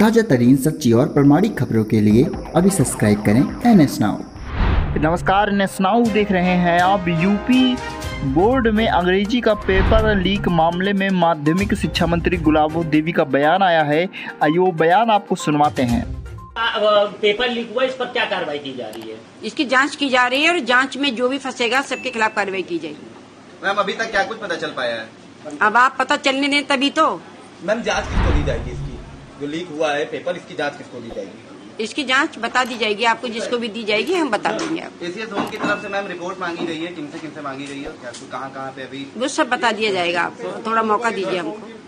ताज़ा तरीन सच्ची और प्रमाणिक खबरों के लिए अभी सब्सक्राइब करें एनएसनाउ। नमस्कार, एनएसनाउ देख रहे हैं आप। यूपी बोर्ड में अंग्रेजी का पेपर लीक मामले में माध्यमिक शिक्षा मंत्री गुलाबो देवी का बयान आया है। आइए वो बयान आपको सुनवाते हैं। पेपर लीक हुआ, इस पर क्या कार्रवाई की जा रही है? इसकी जांच की जा रही है और जांच में जो भी फंसेगा सबके खिलाफ कार्रवाई की जाएगी। मैम, अभी तक क्या कुछ पता चल पाया है? अब आप पता चलने दें तभी तो। मैम, जांच किसको दी जाएगी इसकी, जो लीक हुआ है पेपर, इसकी जांच किसको दी जाएगी? इसकी जांच बता दी जाएगी आपको, जिसको भी दी जाएगी हम बता देंगे। एसीएसओ की तरफ से मैम रिपोर्ट मांगी गई है, किनसे मांगी गई है, कहाँ पे? अभी वो सब बता दिया जाएगा आपको, थोड़ा मौका दीजिए हमको।